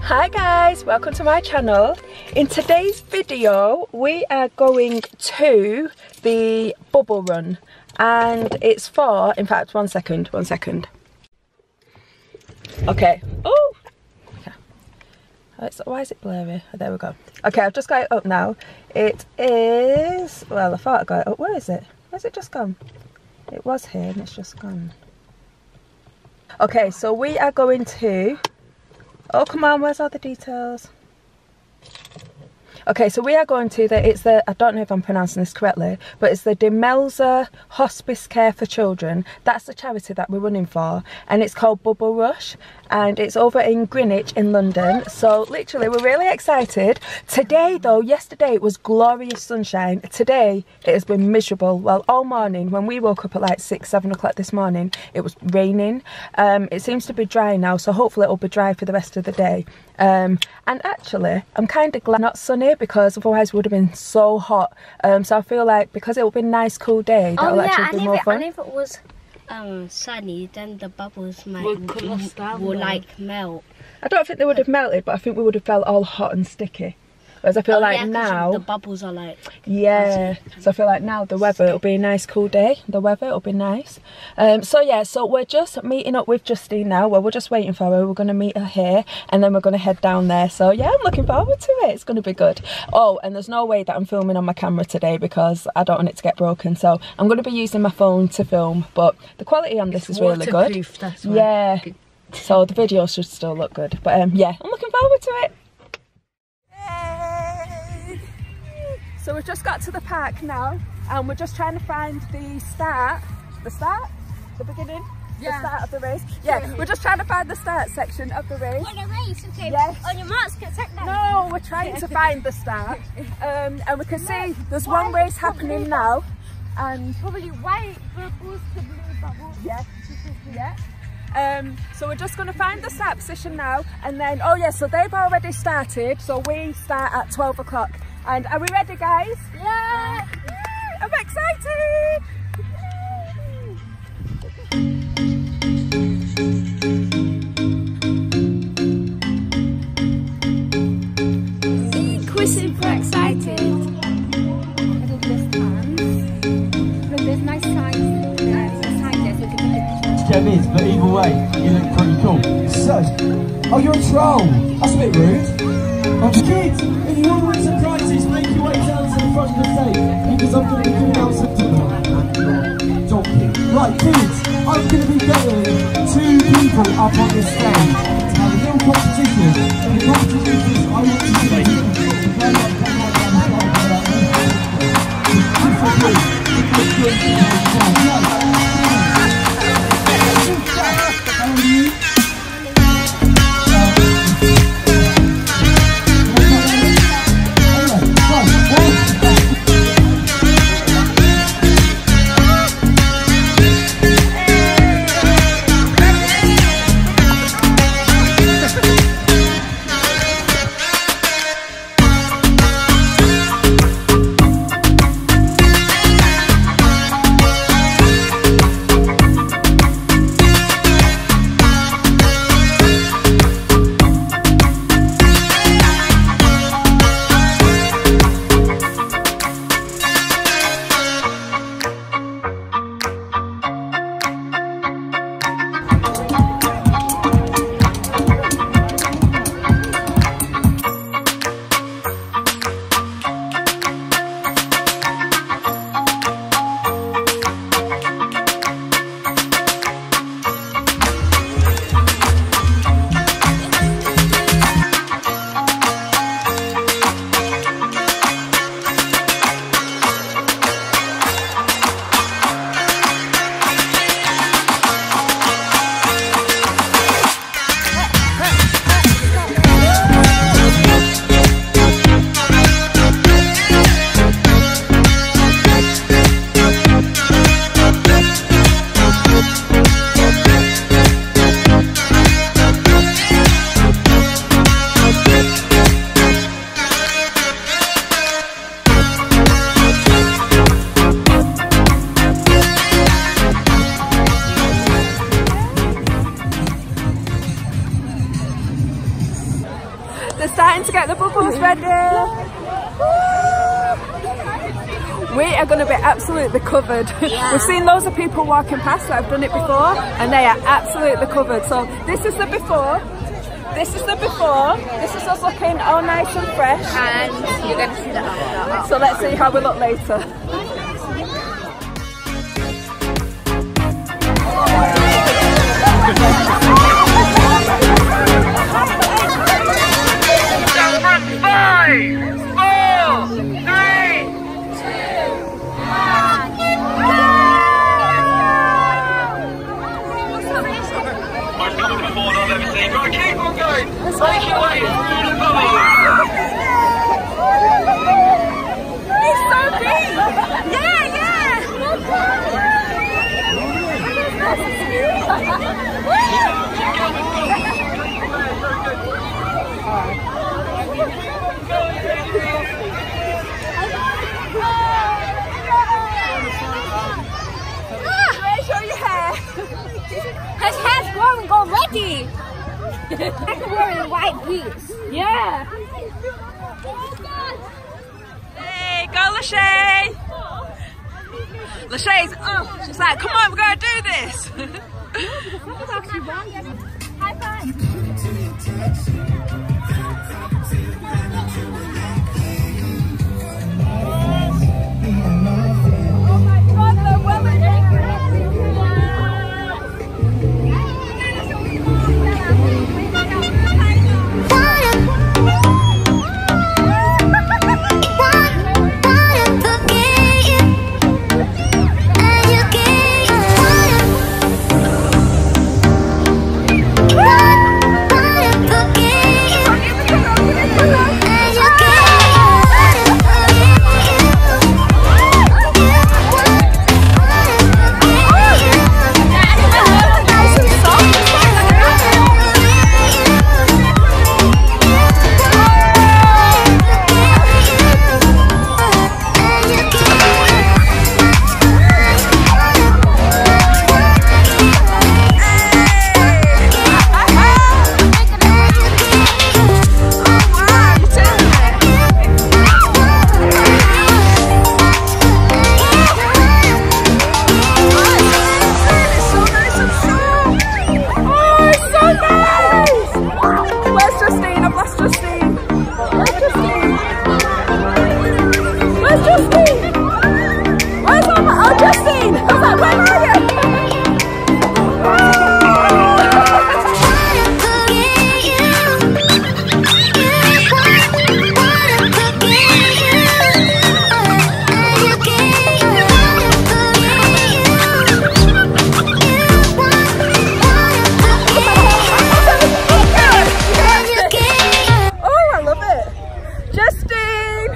Hi guys, welcome to my channel. In today's video we are going to the bubble run and it's for, in fact, one second. Okay. Oh, why is it blurry? Oh, there we go. Okay, I've just got it up now. It is, well, I thought I got it up. Where is it? Where's it just gone? It was here and it's just gone. Okay, so we are going to, oh come on, where's all the details? Okay, so we are going to the, it's the, I don't know if I'm pronouncing this correctly, but it's the Demelza Hospice Care for Children. That's the charity that we're running for, and it's called Bubble Rush, and it's over in Greenwich in London. So literally we're really excited. Today though, yesterday it was glorious sunshine. Today it has been miserable. Well, all morning when we woke up at like 6, 7 o'clock this morning, it was raining. It seems to be dry now, so hopefully it'll be dry for the rest of the day. And actually I'm kind of glad it's not sunny, because otherwise it would have been so hot. So I feel like because it will be a nice cool day, that will actually be more fun. And if it was sunny, then the bubbles might will like melt. I don't think they would have melted, but I think we would have felt all hot and sticky. Whereas I feel like now the bubbles are like, yeah. So I feel like now the weather, it'll be a nice cool day. The weather, it'll be nice. So yeah, so we're just meeting up with Justine now. Well, we're just waiting for her. We're gonna meet her here, and then we're gonna head down there. So yeah, I'm looking forward to it. It's gonna be good. Oh, and there's no way that I'm filming on my camera today because I don't want it to get broken. So I'm gonna be using my phone to film, but the quality on this is really good. That's right. Yeah. So the video should still look good. But yeah, I'm looking forward to it. So we've just got to the park now, and we're just trying to find the start of the race. Yeah, we're just trying to find the start section of the race. On a race, okay. Yes. On your marks, get set now. No, we're trying to find the start. And we can see there's one race happening now. And probably white bubbles to blue bubbles. Yeah, yeah. So we're just going to find the start position now, and then, oh yeah, so they've already started, so we start at 12 o'clock. And are we ready, guys? Yeah! Yay, I'm excited! Yay. We're super excited. I did this time. But there's nice signs behind us. Gem is, but either way, you look pretty cool. So, oh, you're a troll! That's a bit rude. Kids, if you want to win some prizes, make your way down to the front of the stage, because I'm going to be doing out some dinner. Donkey. Right, kids, I'm going to be getting 2 people up on this stage. Now, the little competition, and the competition is I want to see you. How are you? They're starting to get the bubbles ready. We are going to be absolutely covered. Yeah. We've seen loads of people walking past that have done it before and they are absolutely covered. So this is the before. This is the before. This is us looking all nice and fresh. And you're going to see the after. So let's see how we look later. I can wear the white boots. Yeah. Hey, go LeShay. LeShay's up. She's like, come on, we're going to do this. High five. Oh my God, they're well addicted. Justine.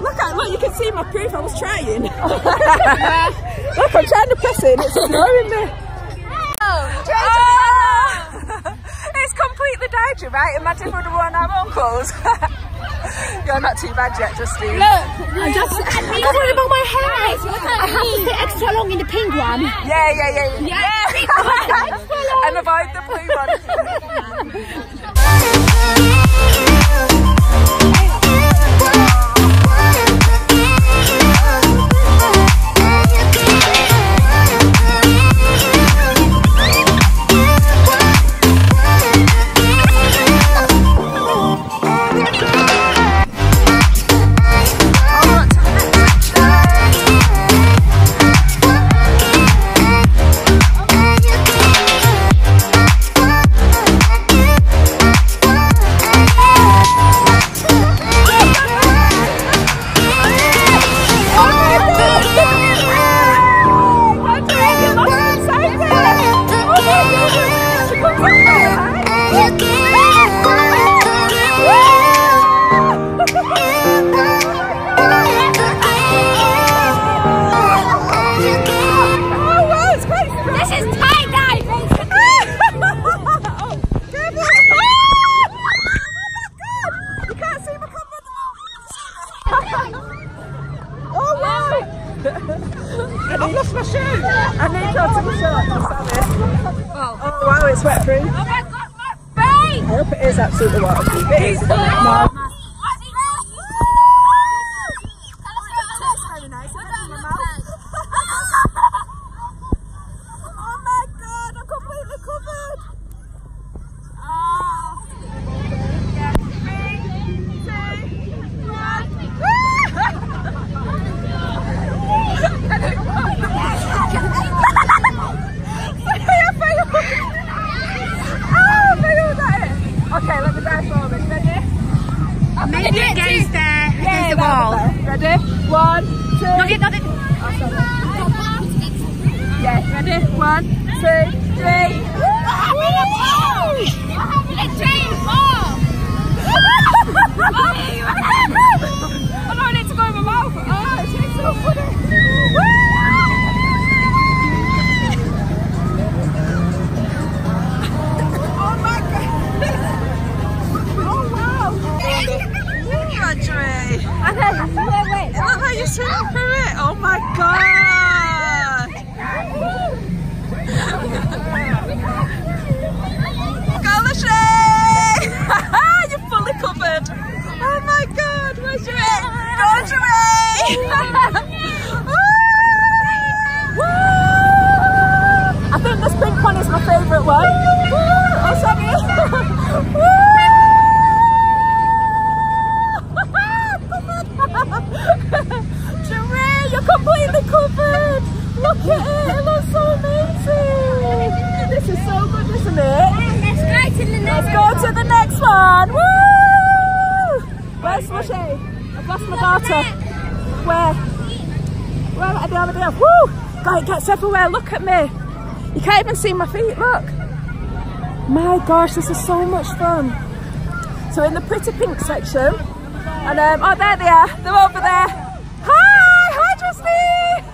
Look, I'm worried about my hair. I have to stay extra long in the pink one. Yeah. And avoid the blue one. I've lost my shoe. I need God to be shot. Oh wow, it's wet through. Oh my God, my face! I hope it is absolutely water. It is. No. Everywhere, look at me. You can't even see my feet, look. My gosh, this is so much fun. So in the pretty pink section, and oh there they are, they're over there. Hi Justine.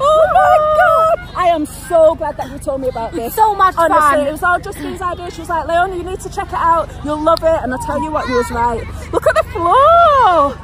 Oh my God, I am so glad that you told me about this. It's so much fun. Honestly, it was all Justine's idea. She was like, Leona, you need to check it out, you'll love it. And I'll tell you what, you was right. Look at the floor.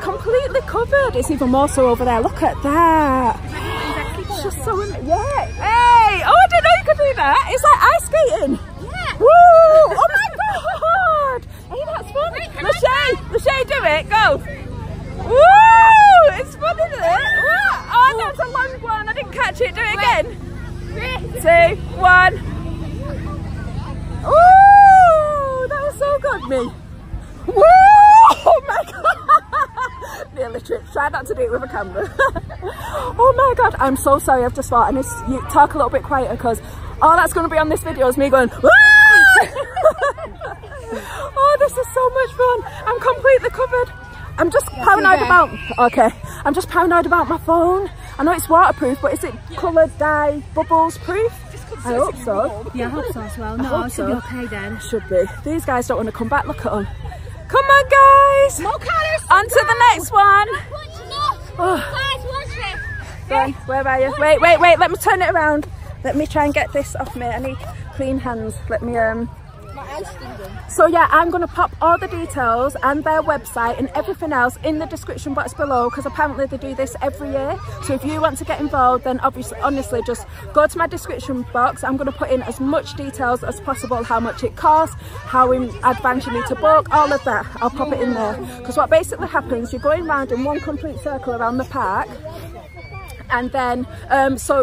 Completely covered. It's even more so over there. Look at that. It's just so amazing. Yeah. Hey. Oh, I didn't know you could do that. It's like ice skating. Yeah. Woo! Oh my God. Hey, that's fun. LeShay, do it. Go. Woo! It's fun, isn't it? Oh, that's a long one. I didn't catch it. Do it again. 3, 2, 1. Ooh, that was so good, me. Woo! Oh my God. Nearly tripped. Try not to do it with a camera. Oh my God, I'm so sorry. I've just thought I need to talk a little bit quieter because all that's going to be on this video is me going Oh, this is so much fun. I'm completely covered. I'm just paranoid about I'm just paranoid about my phone. I know it's waterproof, but is it coloured dye bubbles proof? I hope so. Yeah, I hope so as well. No, I should be okay then. Should be. These guys don't want to come back. Look at them. Come on, guys! More colours! On to the next one! Guys, where are you? Wait, wait, wait, let me turn it around. Let me try and get this off me. I need clean hands. Let me, My hands stinging. So yeah, I'm going to pop all the details and their website and everything else in the description box below, because apparently they do this every year. So if you want to get involved, then obviously, honestly, just go to my description box. I'm going to put in as much details as possible, how much it costs, how in advance you need to book, all of that. I'll pop it in there. Because what basically happens, you're going round in one complete circle around the park. And then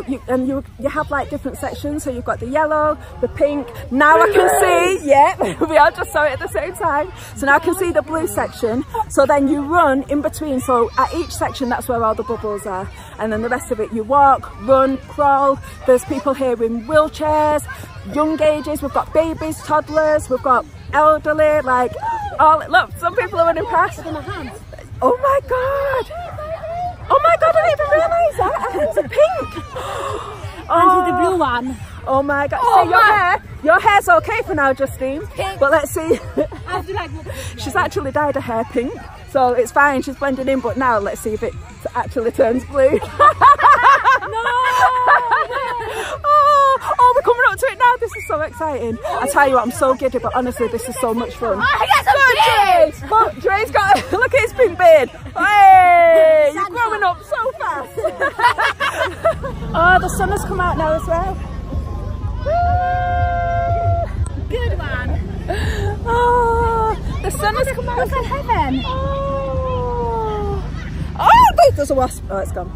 you have like different sections, so you've got the yellow, the pink. Now I can see, yeah, we all just saw it at the same time. So now I can see the blue section. So then you run in between. So at each section, that's where all the bubbles are. And then the rest of it, you walk, run, crawl. There's people here in wheelchairs, young ages. We've got babies, toddlers, we've got elderly, like all, look, some people are running past. Oh my God. Oh my God, I didn't even realise that. Her hands are pink. Oh, and the blue one. Oh my God. Oh, see, your hair's okay for now, Justine. Pink. But let's see. She's actually dyed her hair pink, so it's fine. She's blending in, but now let's see if it actually turns blue. Oh, we're coming up to it now. This is so exciting. I tell you what, I'm so giddy, but honestly, this is so much fun. Oh, Jaray. Look, Jaray's got, look at his pink beard. Hey. Yay! You're growing up so fast! Oh, the sun has come out now as well. Good one! Oh, the sun has come out. Look at heaven! Oh! Oh, there's a wasp! Oh, it's gone.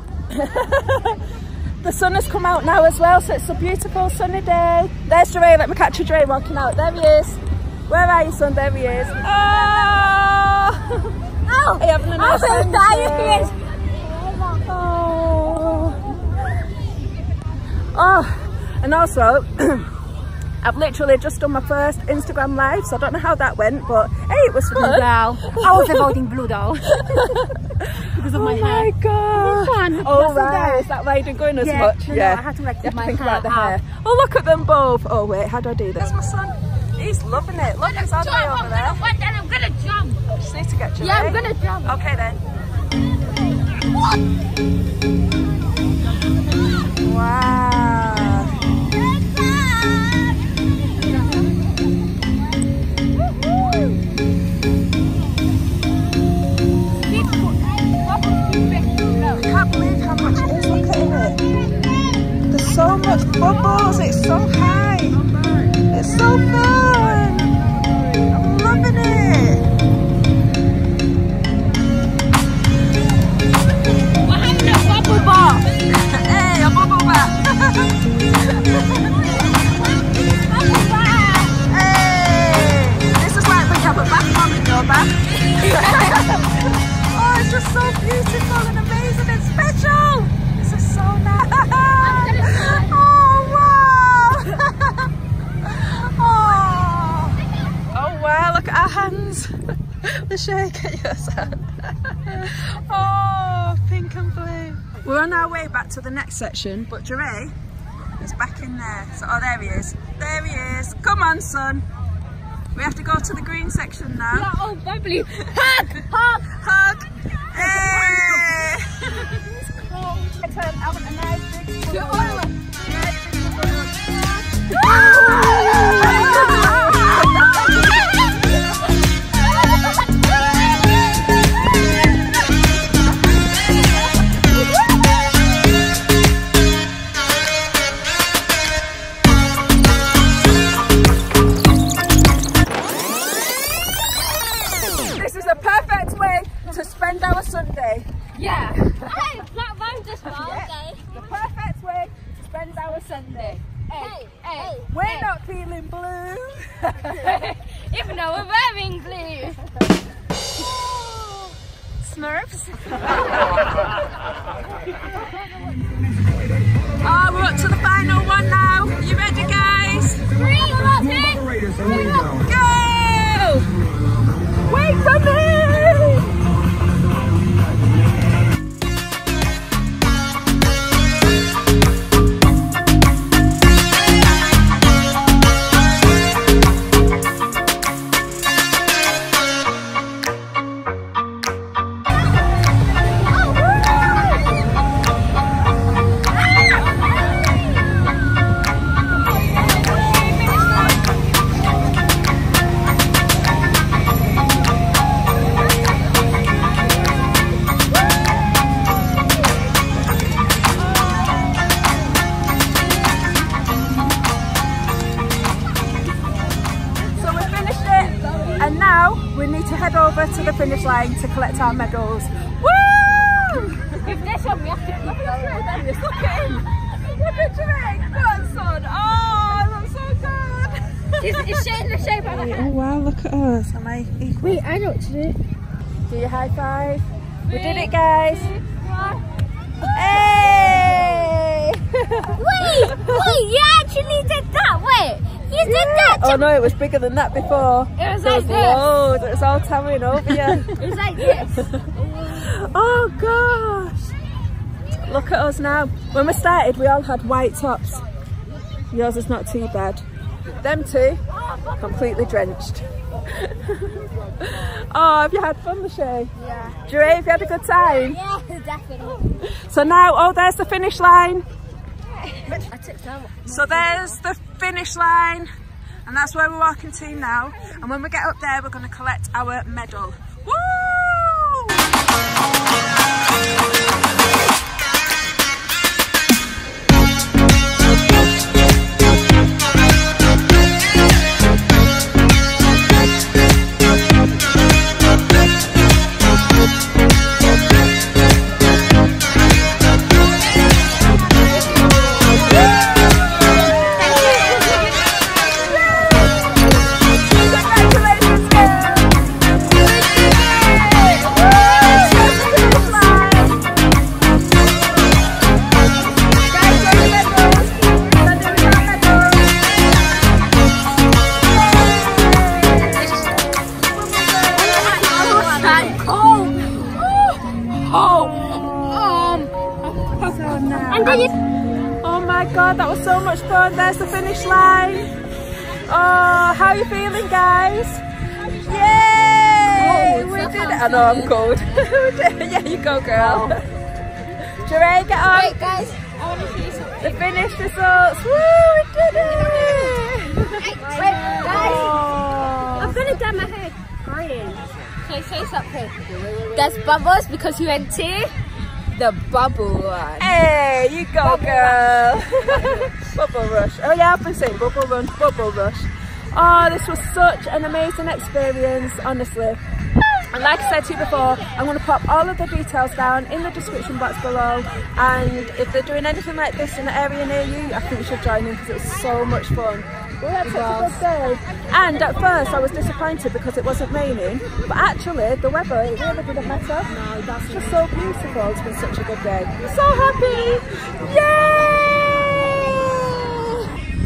The sun has come out now as well, so it's a beautiful sunny day. There's Jaray, let me catch a Jaray walking out. There he is. Where are you, son? There he is. Oh! Oh, I have an awesome day. Oh. Oh, and also, I've literally just done my first Instagram live, so I don't know how that went, but hey, it was fun. Wow. I was avoiding blue though. Because of my hair. Oh my god. Fun. Oh right, is that why you didn't go in as much? No, yeah. No, I had to like my think hair about the hair. Oh look at them both. Oh wait, how do I do this? That's my son. He's loving it. Look, there's Andre over there. I'm gonna jump. I just need to get you. Yeah, I'm gonna jump. Okay then. Wow. I can't believe how much it is. Look at it. There's so much bubbles. It's so high. It's so fun. I'm loving it. Hey, a bubble bath! Hey! This is like we have a bath bomb in your bath. Oh, it's just so beautiful and amazing and special! This is so nice! Oh, wow! Oh. Oh, wow, look at our hands! LeShay, get yours out. Oh, pink and blue. We're on our way back to the next section, but Jaray is back in there. So, oh, there he is. There he is. Come on, son. We have to go to the green section now. Yeah, oh, bubbly. Hug, hug, hug. Hey. It's cold. I want a nice big bubble. To collect our medals. Woo! If this one we have to look at him. Look at him. Look at Jaray. Go on, son. Oh, looks so good. It's shade the shape of the head. Oh wow, look at us. Am I equal? Wait, I know what to do. Do your high five. Three, we did it, guys. Two, one. Hey! Wait, you actually did that. Wait. You did that! Oh no, it was bigger than that before. It was like this. It was all towering over you. It was like this. Oh gosh! Look at us now. When we started, we all had white tops. Yours is not too bad. Them two, completely drenched. Oh, have you had fun, LeShay? Yeah. Jaray, have you had a good time? Yeah, definitely. So now, oh, there's the finish line. So there's the finish line, and that's where we're walking to now, and when we get up there we're going to collect our medal. Woo! And then you... Oh my god, that was so much fun. There's the finish line. Oh, how are you feeling, guys? Yay! We did it. I know, I'm cold. Yeah, you go, girl. Jaray, get on. Wait, guys. I want to see something. The finish results. Woo, we did it! Wait, guys. Oh. I'm going to get my head green. Okay, say something. There's bubbles because you went to the Bubble Rush. Hey, you go, girl. Bubble Rush. Oh yeah, I've been saying Bubble Run, Bubble Rush. Oh, this was such an amazing experience, honestly. And like I said to you before, I'm going to pop all of the details down in the description box below. And if they're doing anything like this in the area near you, I think you should join in because it's so much fun. We had such a good day. And at first I was disappointed because it wasn't raining, but actually the weather, it really didn't matter. No, that's just so beautiful. It's been such a good day. I'm so happy! Yay!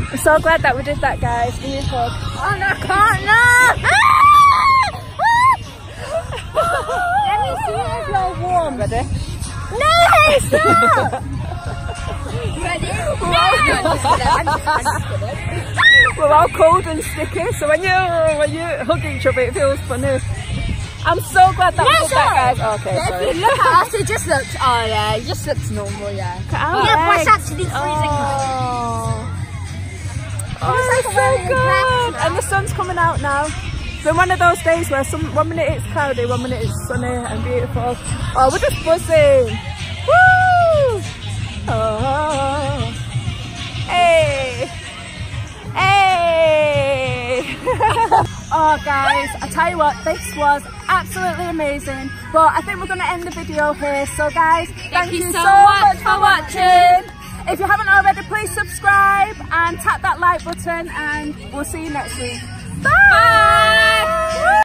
I'm so glad that we did that, guys. We need to... Oh no, I can't! No! Let me see if you're warm. Ready? No, stop! Ready? No! We're all cold and sticky, so when you hug each other, it feels funny. I'm so glad that we did that, guys. Okay, sorry. If you look at us, it just looks, oh yeah, it just looks normal, yeah. Oh, yeah, but it's actually freezing. Oh, it's so good. And the sun's coming out now. It's been one of those days where one minute it's cloudy, one minute it's sunny and beautiful. Oh, we're just buzzing. Woo! Oh. Hey! Hey! Oh guys, I tell you what, this was absolutely amazing, but I think we're going to end the video here. So guys, thank you so much for watching. If you haven't already, please subscribe and tap that like button, and we'll see you next week. Bye! Bye.